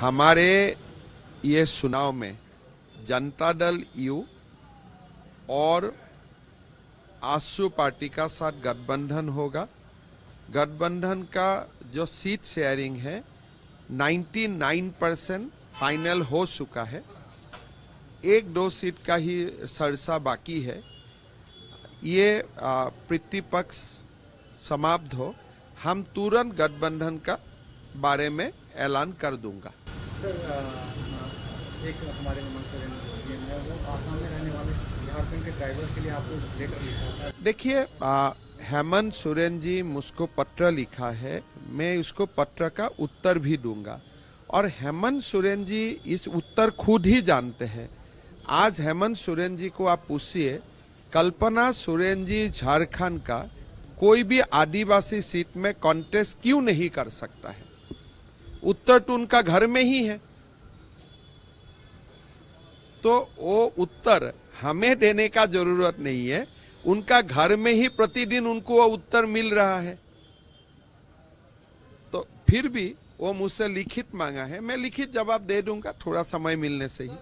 हमारे ये चुनाव में जनता दल यू और आजसू पार्टी का साथ गठबंधन होगा। गठबंधन का जो सीट शेयरिंग है 99% फाइनल हो चुका है, 1-2 सीट का ही सरसा बाकी है। ये प्रतिपक्ष समाप्त हो हम तुरंत गठबंधन का बारे में ऐलान कर दूंगा। सर, एक हमारे सीएम है, वो आसाम में रहने वाले झारखंड के ड्राइवर्स के लिए आपको लेटर लिखा है। देखिए, हेमंत सोरेन जी मुझको पत्र लिखा है, मैं उसको पत्र का उत्तर भी दूंगा और हेमंत सोरेन जी इस उत्तर खुद ही जानते हैं। आज हेमंत सोरेन जी को आप पूछिए, कल्पना सोरेन जी झारखंड का कोई भी आदिवासी सीट में कॉन्टेस्ट क्यों नहीं कर सकता है? उत्तर तो उनका घर में ही है, तो वो उत्तर हमें देने का जरूरत नहीं है। उनका घर में ही प्रतिदिन उनको वो उत्तर मिल रहा है, तो फिर भी वो मुझसे लिखित मांगा है, मैं लिखित जवाब दे दूंगा, थोड़ा समय मिलने से ही।